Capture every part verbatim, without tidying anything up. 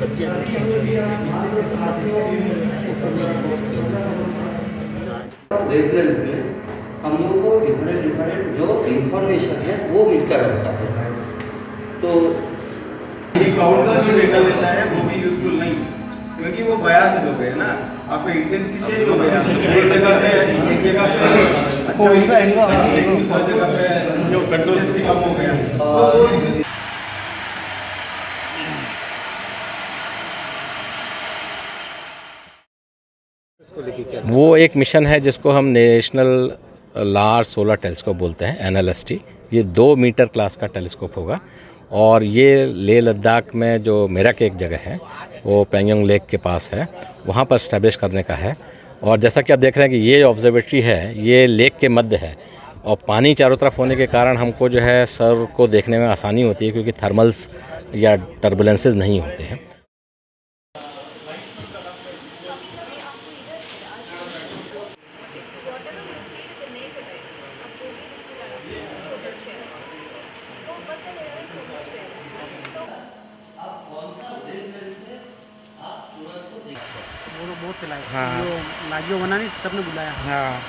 करके वेवलेंथ में हम लोगों को डिफरेंट डिफरेंट जो इंफॉर्मेशन है वो मिलकर रहता है। तो क्लाउड का जो डेटा देता है वो भी यूजफुल नहीं, क्योंकि वो बयास हो गए ना, आपका इंटेंसिटी चेंज हो गया, एक जगह पे एक जगह पे अच्छा जगह पे जो कंट्रोल सिस्टम कम हो गया। सो वो एक मिशन है जिसको हम नेशनल लार्ज सोलर टेलीस्कोप बोलते हैं, एन एल एस टी। ये दो मीटर क्लास का टेलीस्कोप होगा और ये लेह लद्दाख में जो मेरठ एक जगह है वो पैंगोंग लेक के पास है, वहाँ पर इस्टेब्लिश करने का है। और जैसा कि आप देख रहे हैं कि ये ऑब्जर्वेटरी है, ये लेक के मध्य है और पानी चारों तरफ होने के कारण हमको जो है सर को देखने में आसानी होती है, क्योंकि थर्मल्स या टर्बुलेंसेज नहीं होते हैं। बहुत खिलाया, हाँ। लागियो बनाने से सबने बुलाया, हाँ।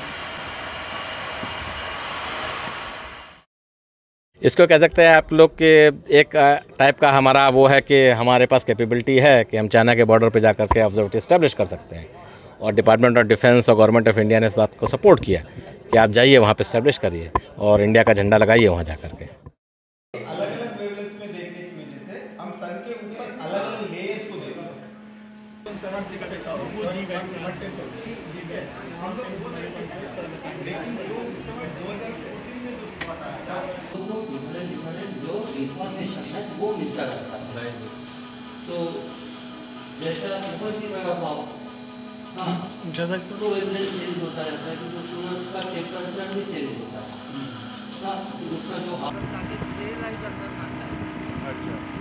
इसको कह सकते हैं आप लोग के एक टाइप का हमारा वो है कि हमारे पास कैपेबिलिटी है कि हम चाइना के बॉर्डर पे जा करके ऑब्जर्वेटरी इस्टेब्लिश कर सकते हैं, और डिपार्टमेंट ऑफ डिफेंस और गवर्नमेंट ऑफ इंडिया ने इस बात को सपोर्ट किया कि आप जाइए वहाँ पे इस्टेब्लिश करिए और इंडिया का झंडा लगाइए वहाँ जा करके। वो मिलता रहता है। तो जैसा ऊपर की तरफ आओ, हाँ, ज़्यादा तो वेवलेंथ चेंज होता रहता है, क्योंकि सूरज का टेम्परेचर भी चेंज होता है। दूसरा जो